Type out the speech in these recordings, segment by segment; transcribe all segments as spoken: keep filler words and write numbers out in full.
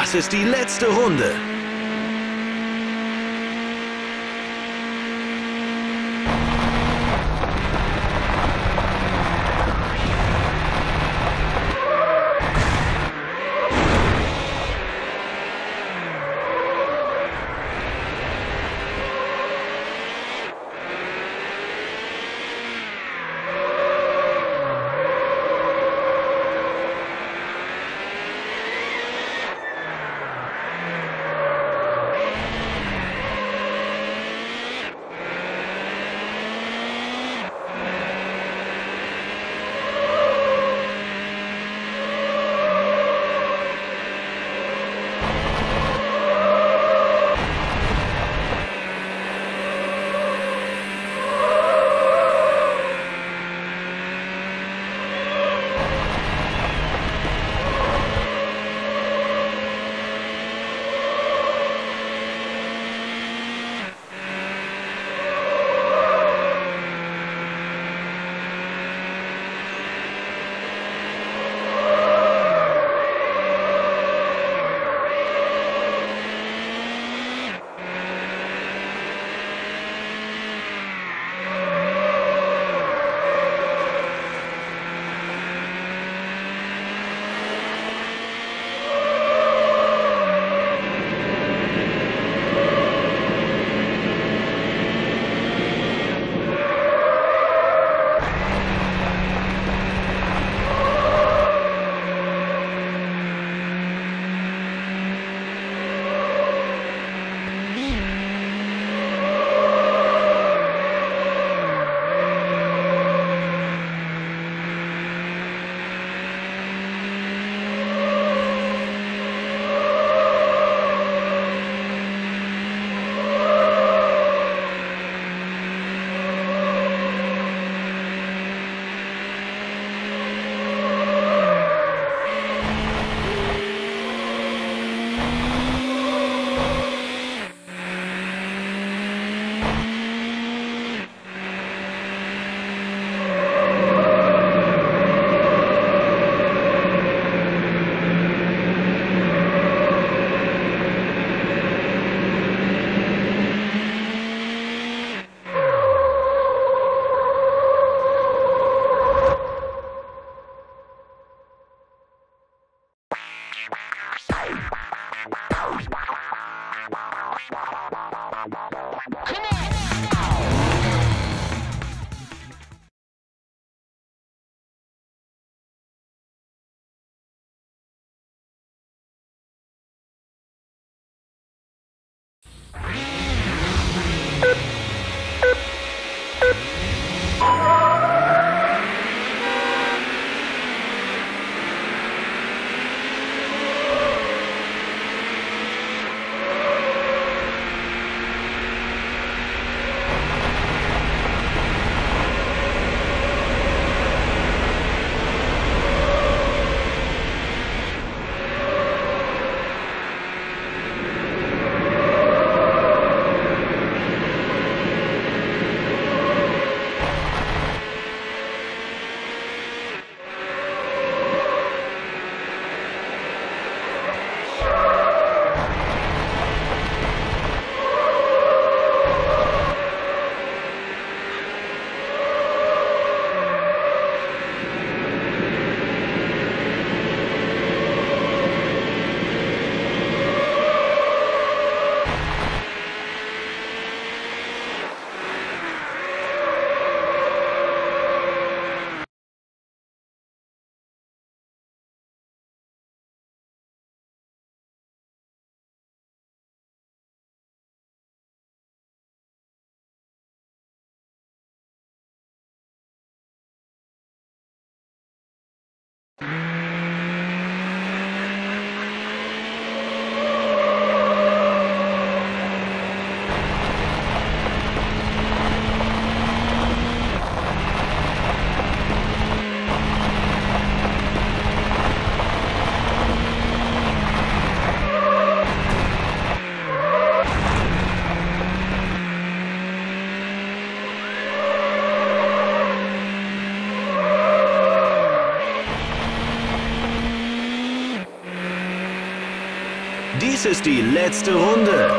Das ist die letzte Runde. Dies ist die letzte Runde.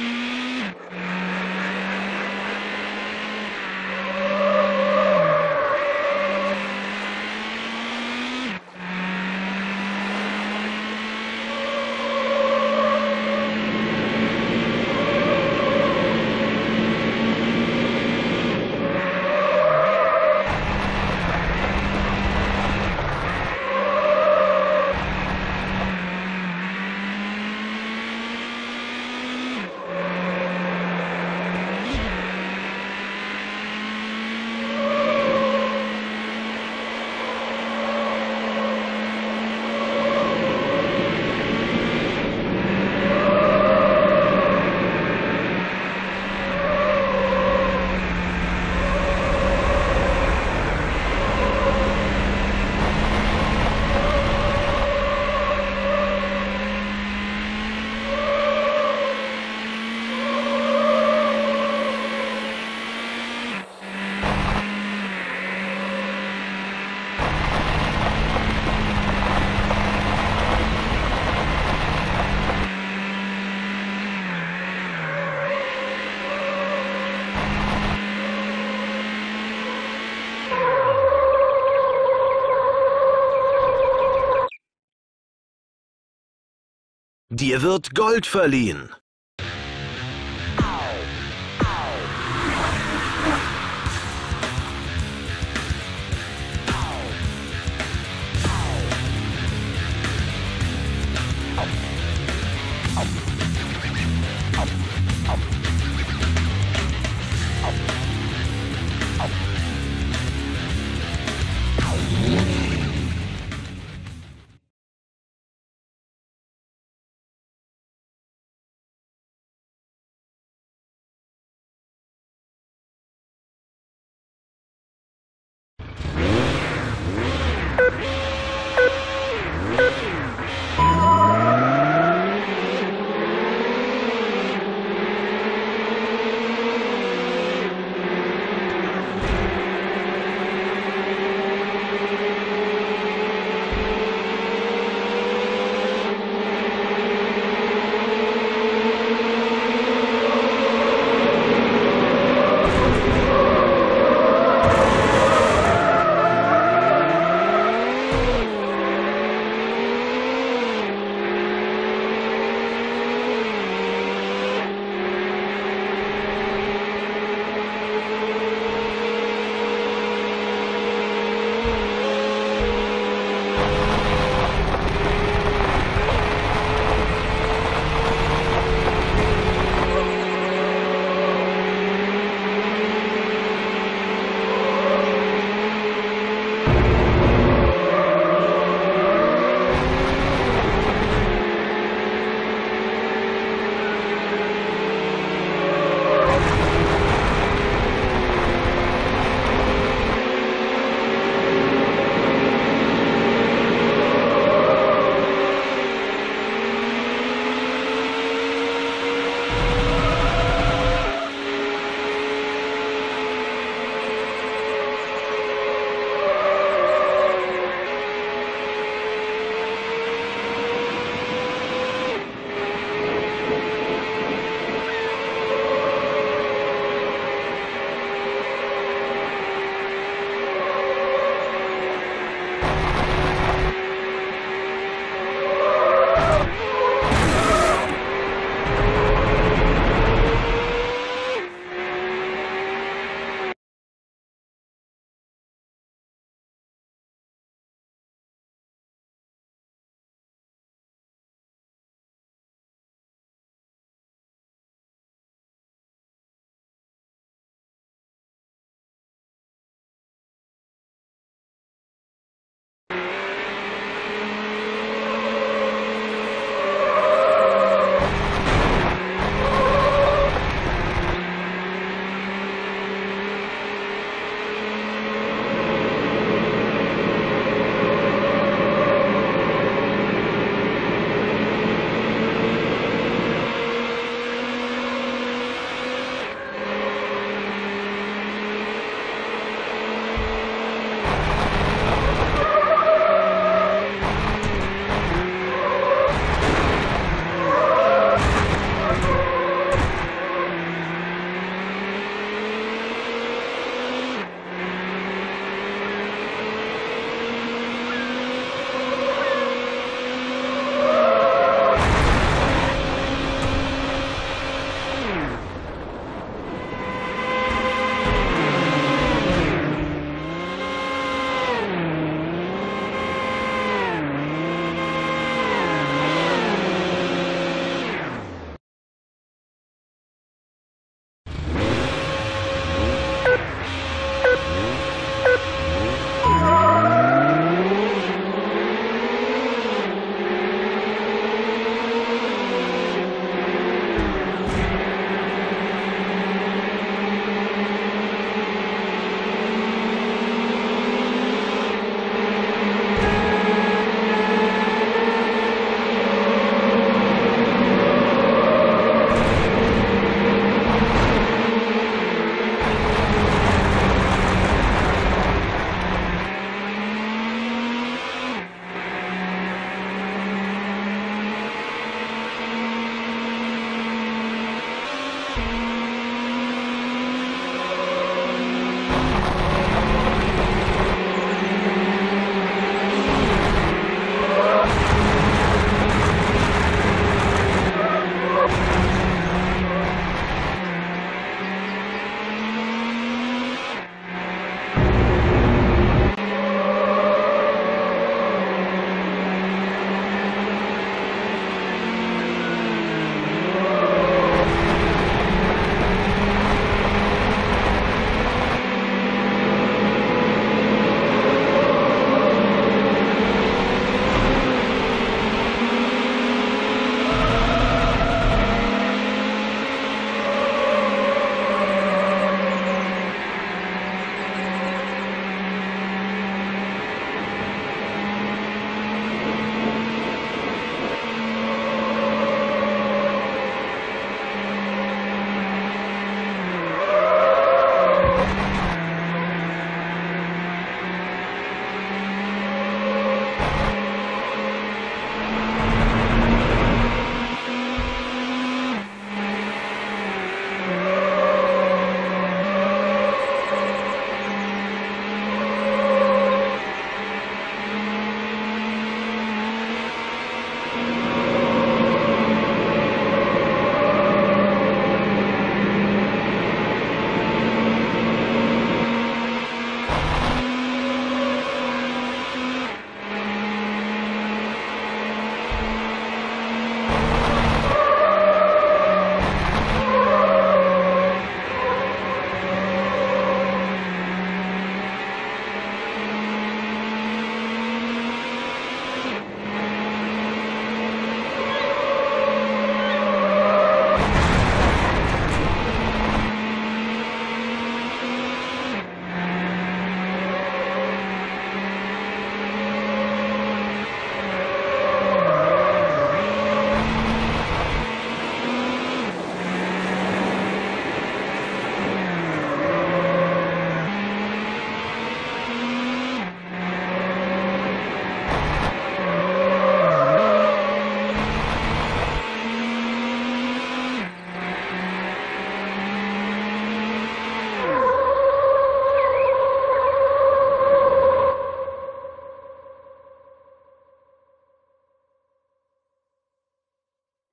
You Dir wird Gold verliehen.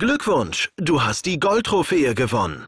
Glückwunsch, du hast die Goldtrophäe gewonnen.